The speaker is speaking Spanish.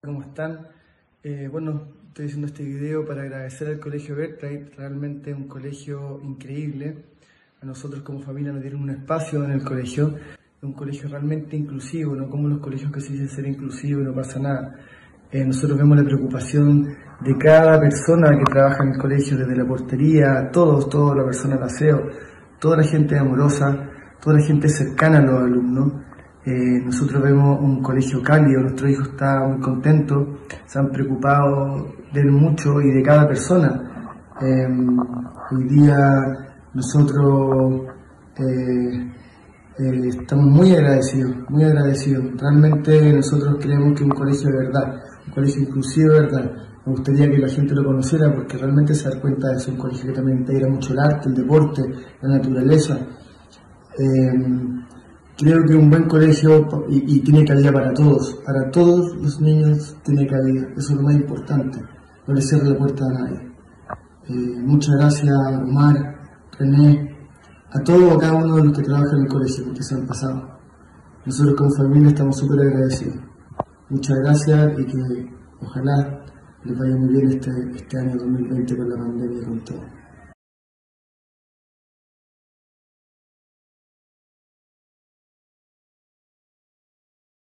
¿Cómo están? Bueno, estoy haciendo este video para agradecer al Colegio Bertait, realmente un colegio increíble. A nosotros como familia nos dieron un espacio en el colegio, un colegio realmente inclusivo, no como los colegios que se dicen ser inclusivos y no pasa nada. Nosotros vemos la preocupación de cada persona que trabaja en el colegio, desde la portería, toda la persona del aseo, toda la gente amorosa, toda la gente cercana a los alumnos. Nosotros vemos un colegio cálido, nuestros hijos están muy contentos, se han preocupado de él mucho y de cada persona. Hoy día nosotros estamos muy agradecidos, realmente nosotros creemos que un colegio de verdad, un colegio inclusivo de verdad. Me gustaría que la gente lo conociera porque realmente se da cuenta de que es un colegio que también integra mucho el arte, el deporte, la naturaleza. Creo que un buen colegio y tiene calidad para todos los niños tiene calidad, eso es lo más importante, no le cierre la puerta a nadie. Muchas gracias a Omar, René, a todos cada uno de los que trabajan en el colegio porque se han pasado. Nosotros como familia estamos súper agradecidos. Muchas gracias y que ojalá les vaya muy bien este año 2020 con la pandemia y con todo.